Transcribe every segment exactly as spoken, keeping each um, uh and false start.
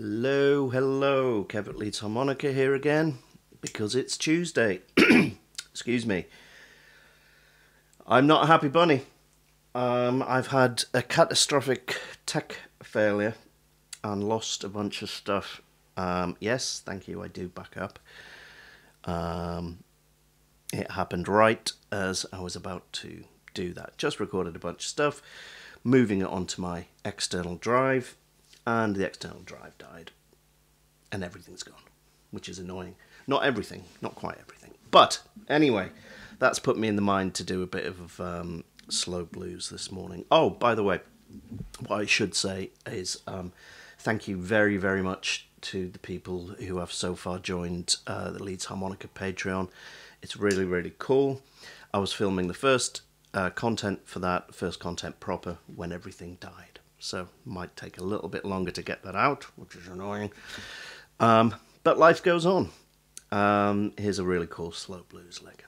Hello, hello, Kevin Leeds Harmonica here again, because it's Tuesday. Excuse me. I'm not a happy bunny. Um, I've had a catastrophic tech failure and lost a bunch of stuff. Um, yes, thank you, I do back up. Um, it happened right as I was about to do that. Just recorded a bunch of stuff, moving it onto my external drive. And the external drive died and everything's gone, which is annoying. Not everything, not quite everything, but anyway, that's put me in the mind to do a bit of um, slow blues this morning. Oh, by the way, what I should say is um, thank you very, very much to the people who have so far joined uh, the Leeds Harmonica Patreon. It's really, really cool. I was filming the first uh, content for that, first content proper, when everything died. So might take a little bit longer to get that out, which is annoying. Um, but life goes on. Um, here's a really cool slow blues lick.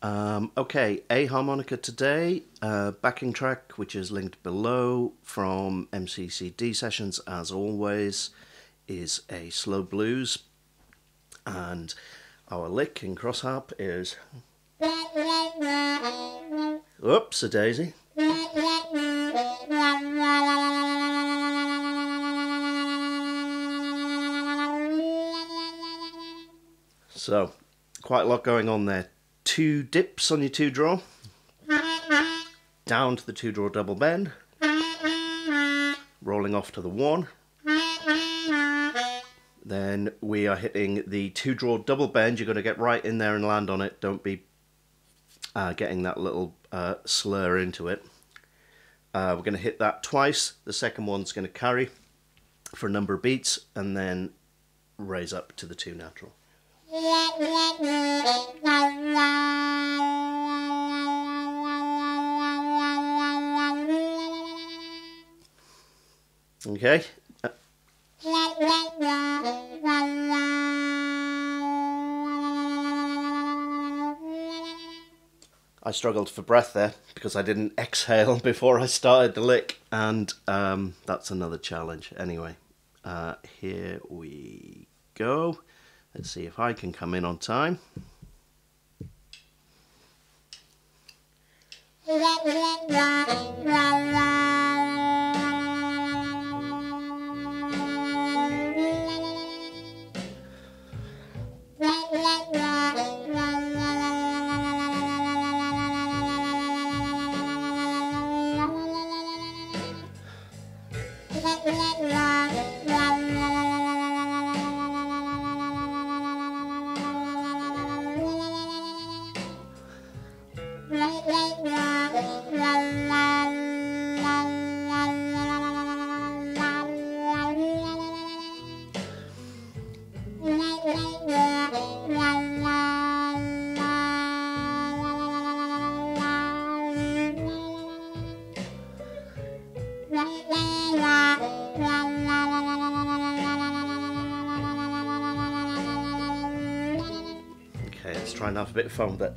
Um, okay, a harmonica today, uh, backing track, which is linked below from M C C D Sessions, as always, is a slow blues. And our lick in cross harp is... Oops-a-daisy. So, quite a lot going on there. Two dips on your two draw, down to the two draw double bend, rolling off to the one. Then we are hitting the two draw double bend. You're going to get right in there and land on it. Don't be uh, getting that little uh, slur into it. Uh, we're going to hit that twice. The second one's going to carry for a number of beats and then raise up to the two natural. Okay. Uh. I struggled for breath there because I didn't exhale before I started the lick, and um, that's another challenge. Anyway, uh, here we go. Let's see if I can come in on time. Try and have a bit of fun with it.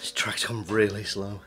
This track's gone really slow.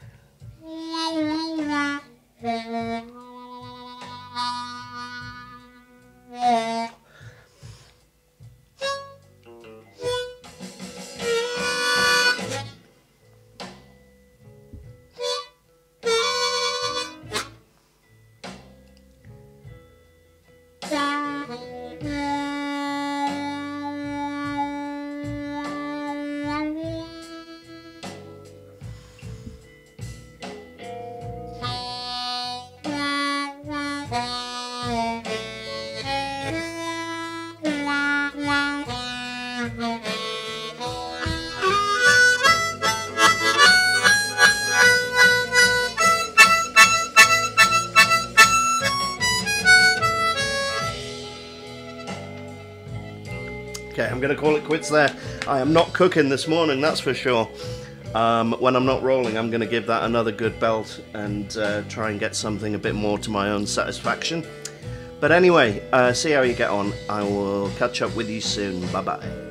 Okay, I'm going to call it quits there. I am not cooking this morning, that's for sure. Um, when I'm not rolling, I'm going to give that another good belt and uh, try and get something a bit more to my own satisfaction. But anyway, uh, see how you get on. I will catch up with you soon. Bye-bye.